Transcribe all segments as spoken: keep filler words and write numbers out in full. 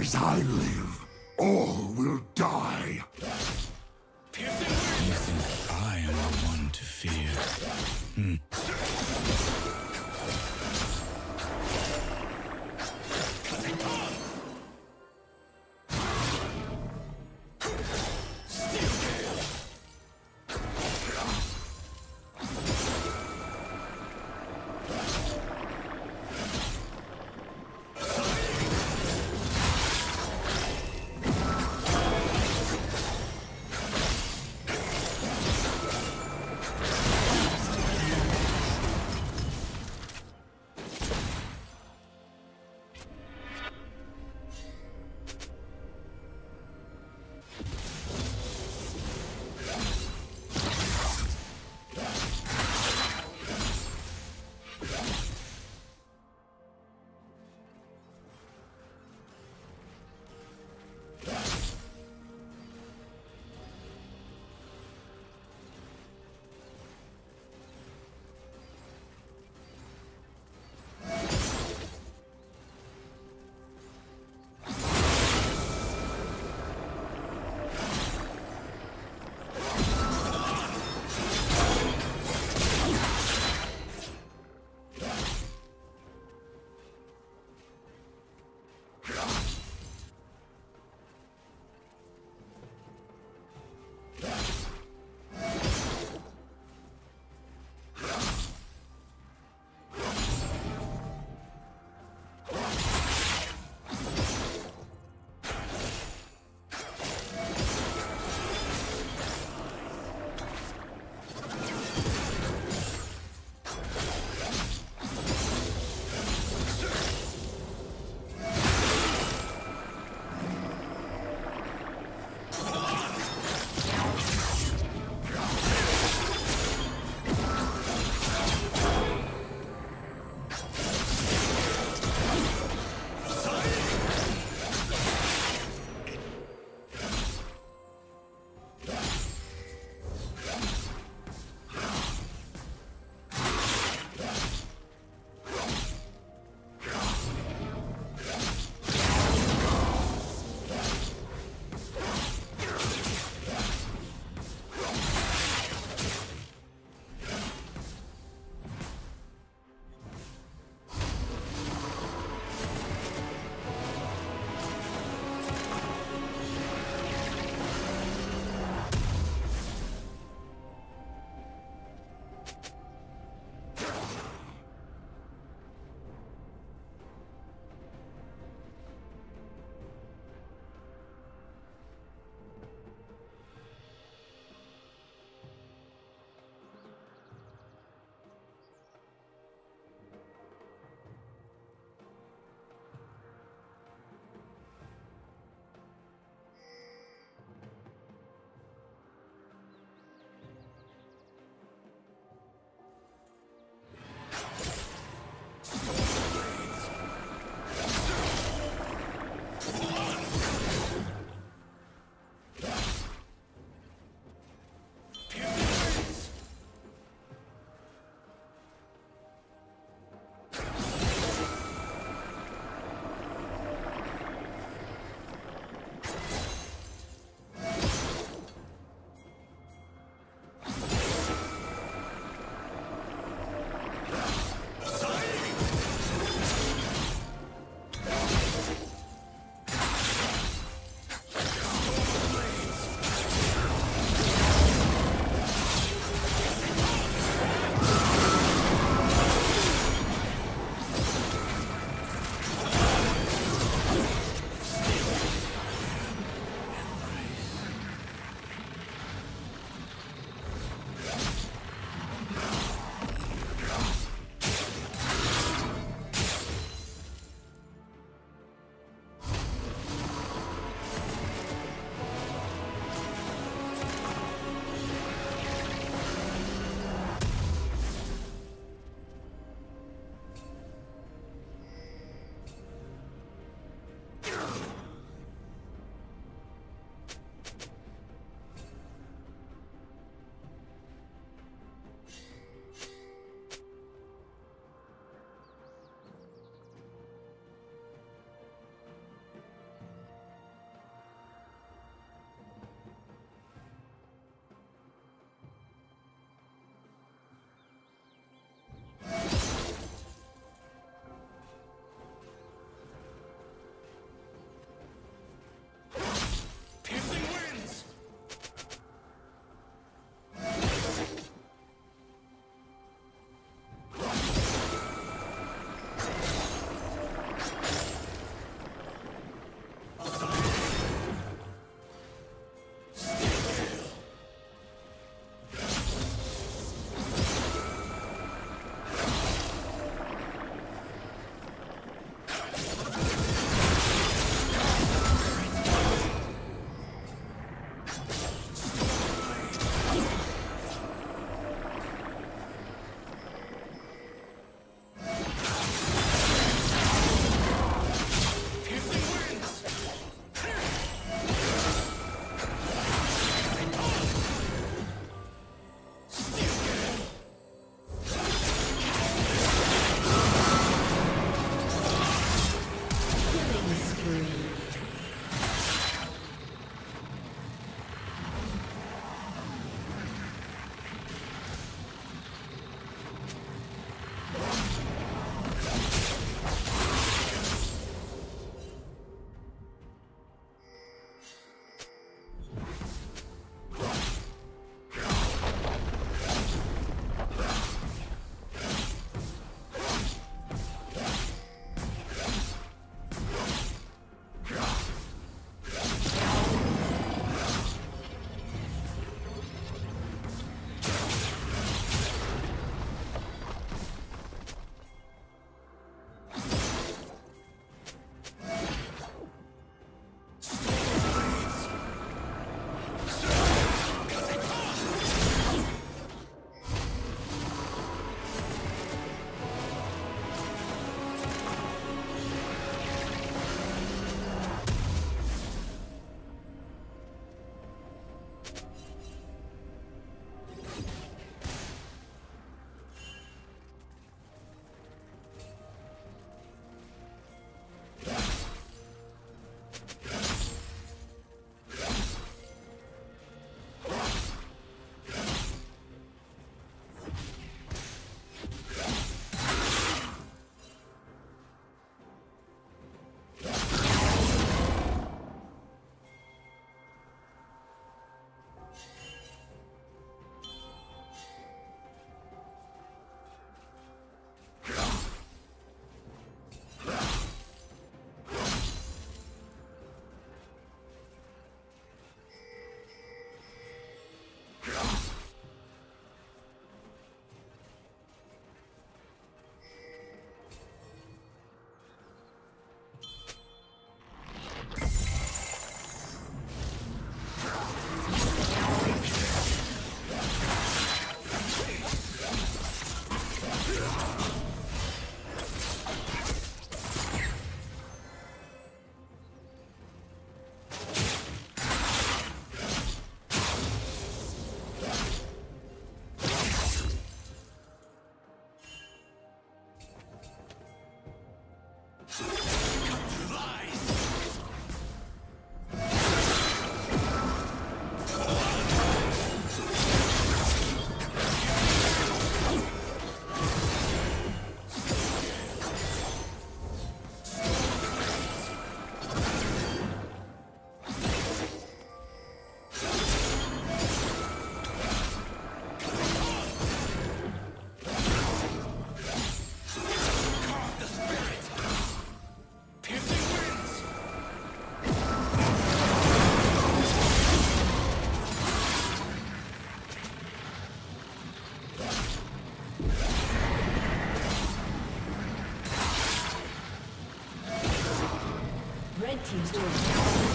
As I live, all will die. You think I am the one to fear? Hmm. Red team's turret.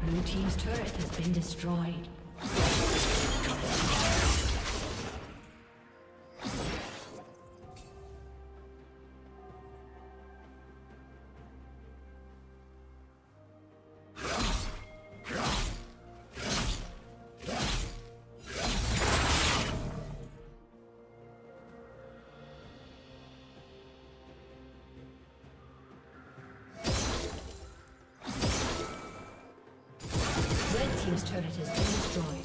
Blue team's turret has been destroyed. This turret has been destroyed.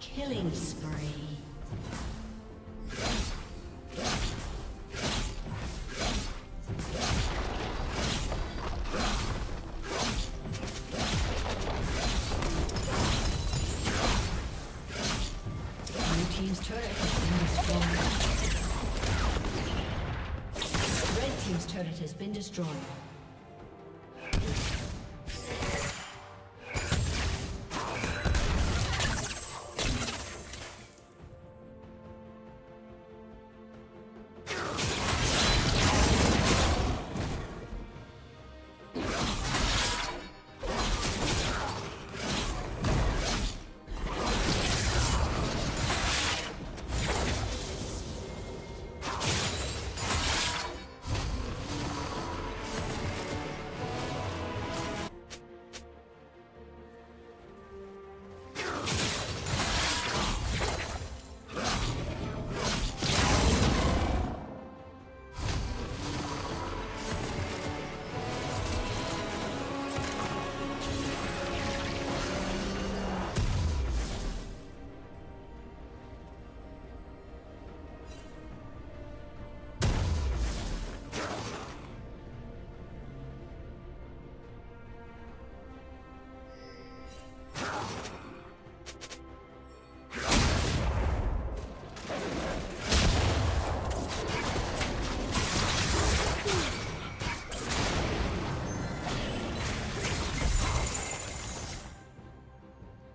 Killing spree. Red team's turret has been destroyed.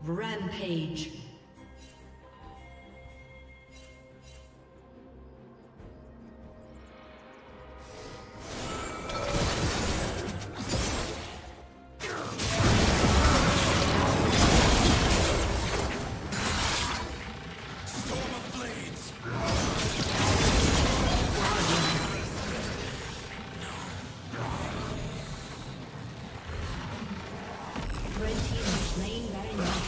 Rampage. Red team is playing very much.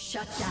Shut down.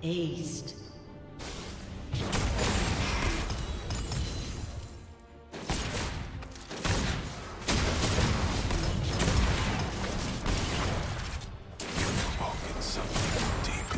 Aced. You're talking something deep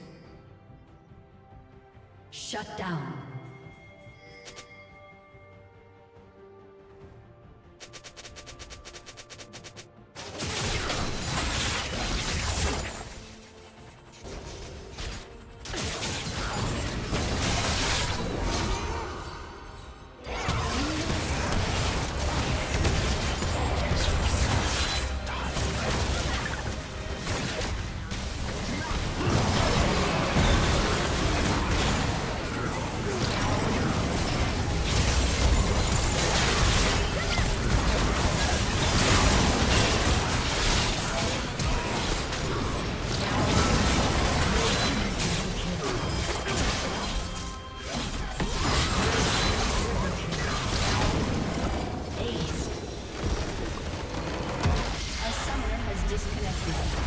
Shut down. Disconnected.